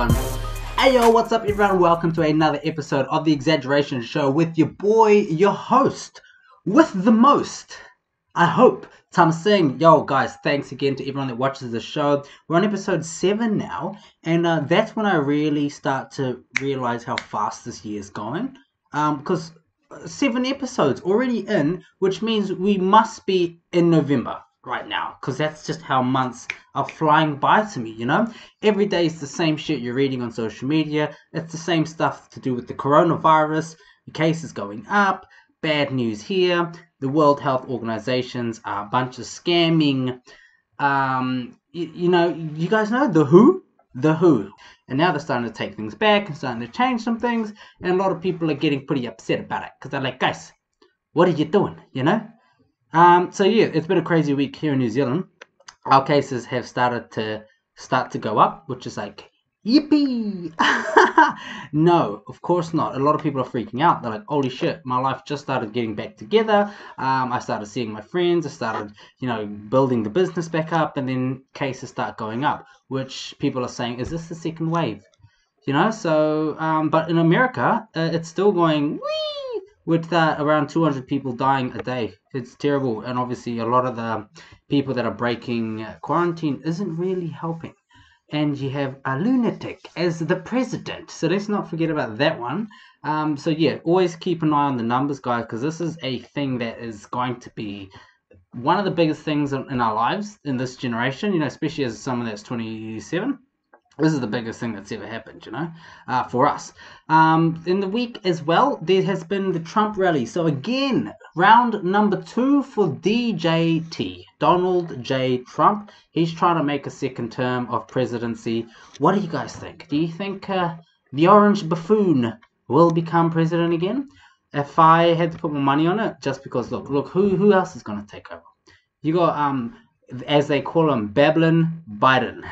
one. Hey yo, what's up everyone? Welcome to another episode of The Exaggeration Show with your boy, your host, with the most, I hope, Tama Singh. Yo guys, thanks again to everyone that watches the show. We're on episode 7 now, and that's when I really start to realize how fast this year's going. Because 7 episodes already in, which means we must be in November right now, because that's just how months are flying by to me, you know? Every day is the same shit you're reading on social media. It's the same stuff to do with the coronavirus, the cases going up, bad news here, the World Health Organizations are a bunch of scamming, you guys know the WHO, and now they're starting to take things back and starting to change some things, and a lot of people are getting pretty upset about it, because they're like, guys, what are you doing, you know? So yeah, it's been a crazy week here in New Zealand. Our cases have started to go up, which is like, yippee! No, of course not. A lot of people are freaking out. They're like, holy shit, my life just started getting back together. I started seeing my friends. I started, building the business back up, and then cases start going up, which people are saying, is this the second wave? You know, so, but in America, it's still going, whee! With around 200 people dying a day. It's terrible. And obviously a lot of the people that are breaking quarantine isn't really helping. And you have a lunatic as the president. So let's not forget about that one. So yeah, always keep an eye on the numbers, guys, because this is a thing that is going to be one of the biggest things in our lives in this generation, especially as someone that's 27. This is the biggest thing that's ever happened, for us. In the week as well, there has been the Trump rally. So again, round number 2 for DJT, Donald J. Trump. He's trying to make a second term of presidency. What do you guys think? Do you think the orange buffoon will become president again? If I had to put my money on it, just because, look, who else is going to take over? You got, as they call him, Babylon Biden.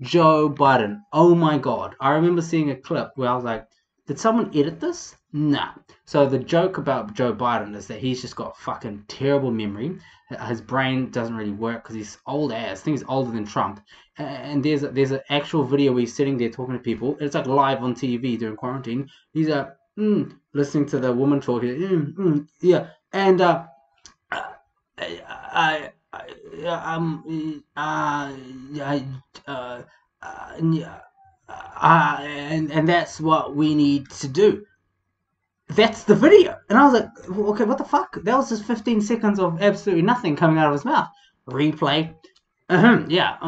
Joe Biden. Oh my god. I remember seeing a clip where I was like, did someone edit this? Nah. So the joke about Joe Biden is that he's just got fucking terrible memory. His brain doesn't really work because he's old ass. I think he's older than Trump. And there's an actual video where he's sitting there talking to people. It's like live on TV during quarantine. He's like, listening to the woman talk. Yeah. And, and that's what we need to do. That's the video. And I was like, okay, what the fuck? That was just 15 seconds of absolutely nothing coming out of his mouth. Replay. Yeah.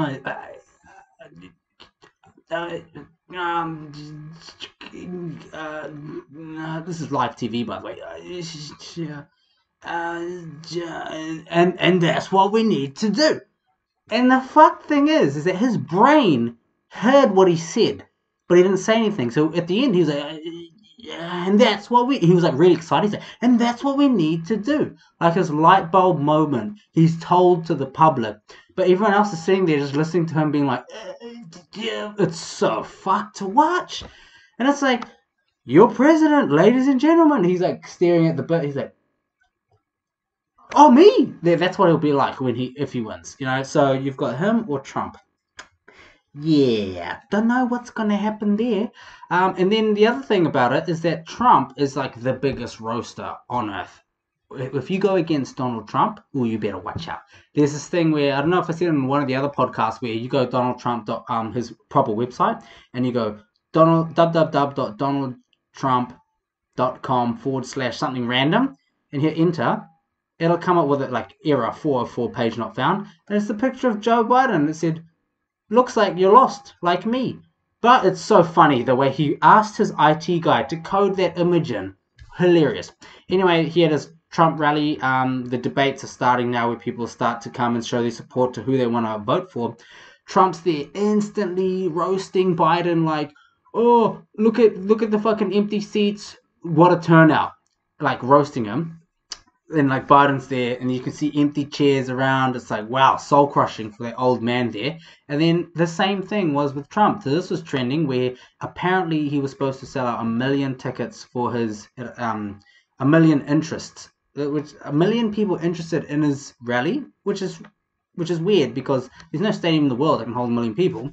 This is live TV, by the way. Yeah. And that's what we need to do. And the fuck thing is that his brain heard what he said, but he didn't say anything. So at the end, he was like, and that's what he was like really excited. He's like, and that's what we need to do. Like his light bulb moment, he's told to the public, but everyone else is sitting there just listening to him being like, yeah, it's so fucked to watch. And it's like, you're president, ladies and gentlemen. He's like staring at the bit. He's like, oh, me! That's what he'll be like when if he wins, So you've got him or Trump. Yeah, don't know what's going to happen there. And then the other thing about it is that Trump is like the biggest roaster on earth. If you go against Donald Trump, you better watch out. There's this thing where, I don't know if I said it in one of the other podcasts, where you go Donald Trump, his proper website, and you go www.donaldtrump.com/something random, and hit enter. It'll come up with it like error 404 page not found, and it's the picture of Joe Biden that said, looks like you're lost, like me. But it's so funny the way he asked his IT guy to code that image in. Hilarious. Anyway, here it is, Trump rally. The debates are starting now where people start to come and show their support to who they want to vote for. Trump's there instantly roasting Biden like, oh, look at the fucking empty seats. What a turnout. Like roasting him. And like Biden's there, and you can see empty chairs around. It's like, wow, soul crushing for that old man there. And then the same thing was with Trump. So this was trending where apparently he was supposed to sell out 1 million tickets for his 1 million interests, which 1 million people interested in his rally, which is weird because there's no stadium in the world that can hold 1 million people.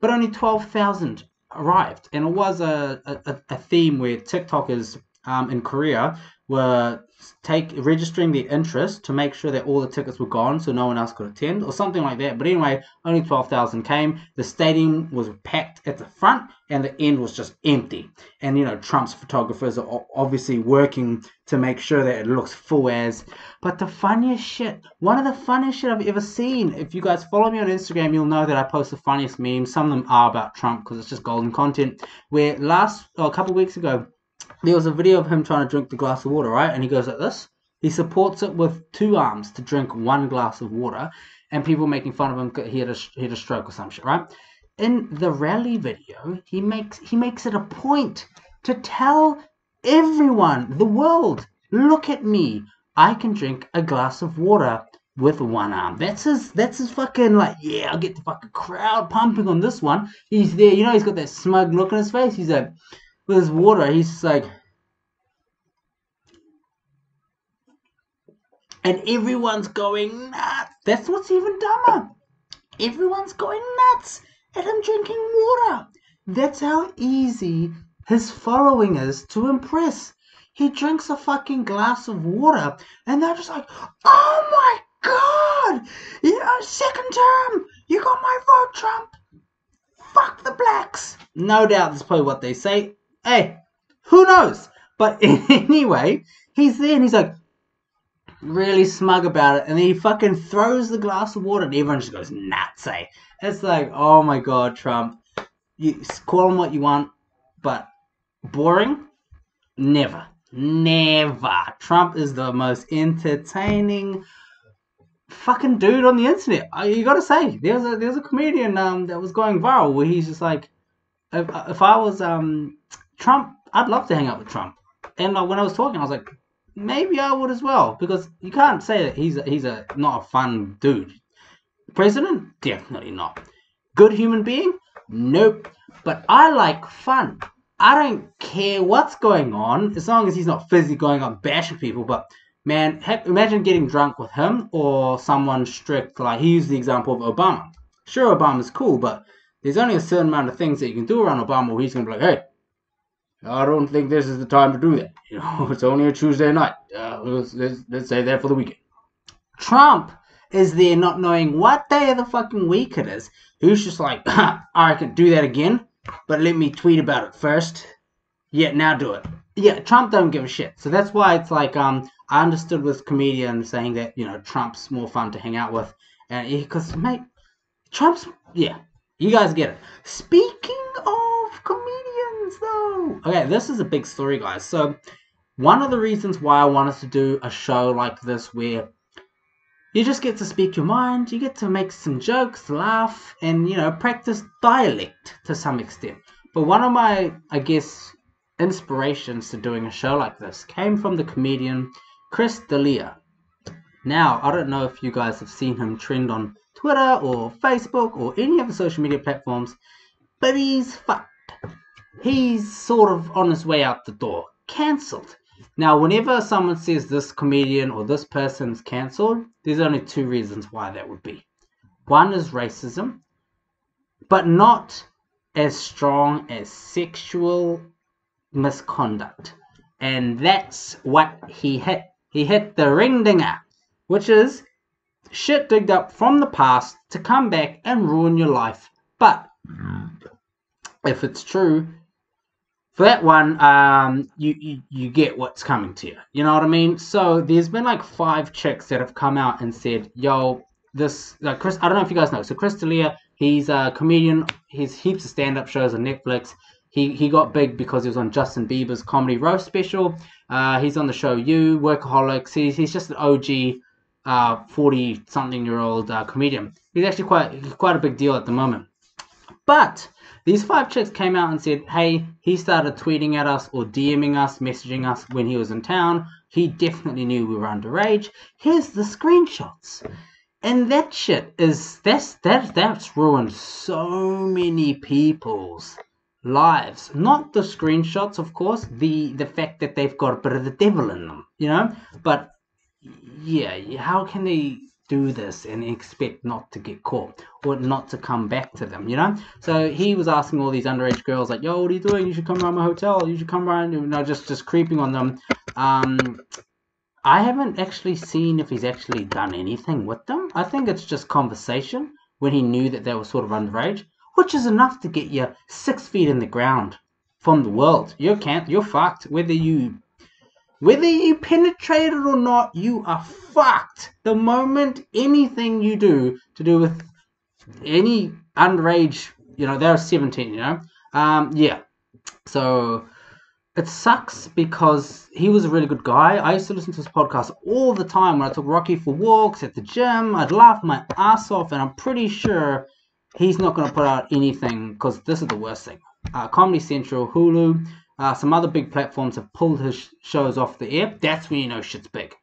but only 12,000 arrived. And it was a theme where TikTokers in Korea were registering their interest to make sure that all the tickets were gone so no one else could attend or something like that. But anyway, only 12,000 came. The stadium was packed at the front and the end was just empty. And, you know, Trump's photographers are obviously working to make sure that it looks full as. But the funniest shit, one of the funniest shit I've ever seen, if you guys follow me on Instagram, you'll know that I post the funniest memes. Some of them are about Trump because it's just golden content. Where a couple of weeks ago, there was a video of him trying to drink the glass of water, right? And he goes like this. He supports it with two arms to drink one glass of water. And people making fun of him, he had a stroke or some shit, right? In the rally video, he makes it a point to tell everyone, the world, look at me. I can drink a glass of water with one arm. That's his fucking, like, yeah, I'll get the fucking crowd pumping on this one. He's there, you know, he's got that smug look on his face. He's like, with his water, he's just like, and everyone's going nuts. That's what's even dumber. Everyone's going nuts at him drinking water. That's how easy his following is to impress. He drinks a fucking glass of water, and they're just like, oh my God, you know, second term, you got my vote, Trump. Fuck the blacks. No doubt that's probably what they say. Hey, who knows? But anyway, he's there and he's like really smug about it, and then he fucking throws the glass of water and everyone just goes nuts, eh? It's like, oh my God, Trump, you call him what you want, but boring? Never. Never. Trump is the most entertaining fucking dude on the internet. You gotta say, there's a comedian that was going viral where he's just like, if I was Trump, I'd love to hang out with Trump. And like, when I was talking, I was like, maybe I would as well, because you can't say that he's not a fun dude. President? Definitely not. Good human being? Nope. But I like fun. I don't care what's going on, as long as he's not physically going up bashing people. But man, imagine getting drunk with him or someone strict. Like, he used the example of Obama. Sure, Obama's cool, but there's only a certain amount of things that you can do around Obama where he's going to be like, hey, I don't think this is the time to do that. You know, it's only a Tuesday night. Let's save that for the weekend. Trump is there not knowing what day of the fucking week it is. He's just like, I can do that again, but let me tweet about it first. Yeah, now do it. Yeah, Trump don't give a shit. So that's why it's like, I understood with comedians saying that, you know, Trump's more fun to hang out with. And because, mate, Trump's, yeah, you guys get it. Speaking of comedians, though. Okay, this is a big story, guys. So one of the reasons why I wanted to do a show like this where you just get to speak your mind, you get to make some jokes, laugh, and, you know, practice dialect to some extent. But one of my, I guess, inspirations to doing a show like this came from the comedian Chris D'Elia. Now, I don't know if you guys have seen him trend on Twitter or Facebook or any other social media platforms, but he's fucked. He's sort of on his way out the door. Cancelled. Now, whenever someone says this comedian or this person's cancelled, there's only two reasons why that would be. One is racism, but not as strong as sexual misconduct. And that's what he hit. He hit the ring-dinger, which is shit digged up from the past to come back and ruin your life. But if it's true, for that one, you get what's coming to you. You know what I mean? So there's been like 5 chicks that have come out and said, yo, this, like, Chris, I don't know if you guys know. So Chris D'Elia, he's a comedian. He's heaps of stand-up shows on Netflix. He got big because he was on Justin Bieber's Comedy Roast special. He's on the show You, Workaholics. He's just an OG 40-something-year-old comedian. He's actually quite a big deal at the moment. But these 5 chicks came out and said, hey, he started tweeting at us or DMing us, messaging us when he was in town. He definitely knew we were underage. Here's the screenshots. And that shit is, that's ruined so many people's lives. Not the screenshots, of course, the fact that they've got a bit of the devil in them, you know? But yeah, how can they do this and expect not to get caught or not to come back to them, you know? So he was asking all these underage girls like, yo, what are you doing? You should come around my hotel. You should come around, you know, just creeping on them. I haven't actually seen if he's actually done anything with them. I think it's just conversation when he knew that they were sort of underage, which is enough to get you 6 feet in the ground from the world. You're fucked. Whether you penetrate it or not, you are fucked. The moment anything you do to do with any underage, you know, they're 17, you know. Yeah. So it sucks because he was a really good guy. I used to listen to his podcast all the time when I took Rocky for walks at the gym. I'd laugh my ass off, and I'm pretty sure he's not going to put out anything because this is the worst thing. Comedy Central, Hulu, some other big platforms have pulled his shows off the air. That's when you know shit's big.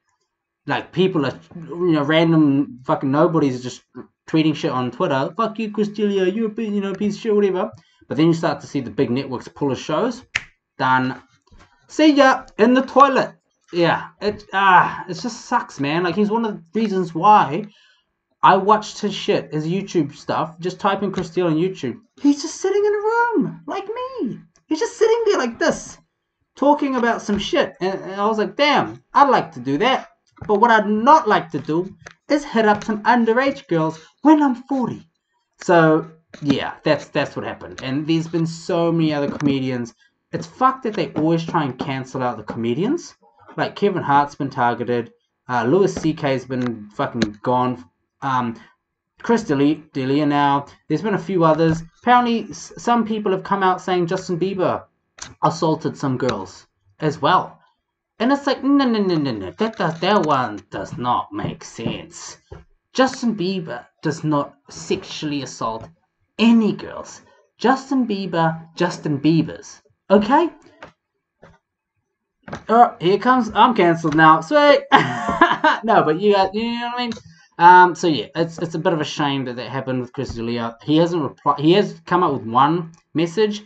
Like, people are, you know, random fucking nobodies just tweeting shit on Twitter. Fuck you, Chris D'Elia, you're a, you know, piece of shit, whatever. But then you start to see the big networks pull his shows. Done. See ya in the toilet. Yeah, it just sucks, man. Like, he's one of the reasons why I watched his shit, his YouTube stuff. Just type in Chris D'Elia on YouTube. He's just sitting in a room like me. He's just sitting there like this, talking about some shit. And I was like, damn, I'd like to do that. But what I'd not like to do is hit up some underage girls when I'm 40. So, yeah, that's what happened. And there's been so many other comedians. It's fucked that they always try and cancel out the comedians. Like, Kevin Hart's been targeted. Louis C.K.'s been fucking gone. Chris D'Elia now. There's been a few others. Apparently, some people have come out saying Justin Bieber assaulted some girls as well. And it's like, no. That one does not make sense. Justin Bieber does not sexually assault any girls. Justin Bieber's. Okay? Alright, here comes. I'm cancelled now. Sweet! No, but you know what I mean? So yeah, it's a bit of a shame that happened with Chris D'Elia. He hasn't replied. He has come up with one message,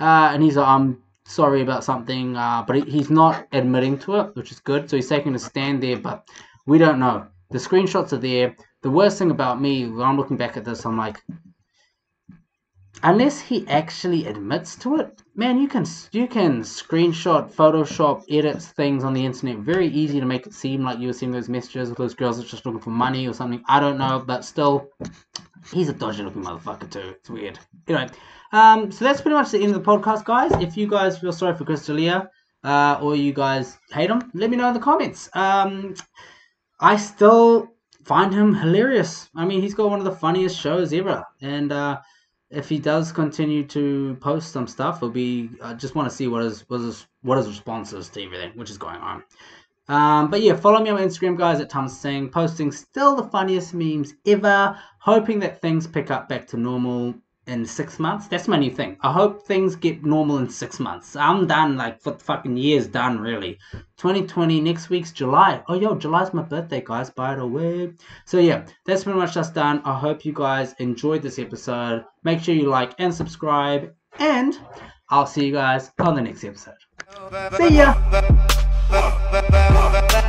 and he's like, I'm sorry about something, but he's not admitting to it, which is good. So he's taking a stand there, but we don't know. The screenshots are there. The worst thing about me, when I'm looking back at this, I'm like, unless he actually admits to it, man, you can screenshot, Photoshop, edit things on the internet very easy to make it seem like you were seeing those messages with those girls that's just looking for money or something. I don't know, but still, he's a dodgy looking motherfucker too. It's weird. Anyway, so that's pretty much the end of the podcast, guys. If you guys feel sorry for Chris D'Elia, or you guys hate him, let me know in the comments. I still find him hilarious. I mean, he's got one of the funniest shows ever, and if he does continue to post some stuff, it'll be. I just want to see what his response is to everything, which is going on. But yeah, follow me on Instagram, guys, at Tama Singh, posting still the funniest memes ever. Hoping that things pick up back to normal in 6 months. That's my new thing. I hope things get normal in 6 months. I'm done. Like, for the fucking year's done, really. 2020. Next week's July. Oh yo, July's my birthday, guys. By the way. So yeah, that's pretty much us done. I hope you guys enjoyed this episode. Make sure you like and subscribe, and I'll see you guys on the next episode. See ya.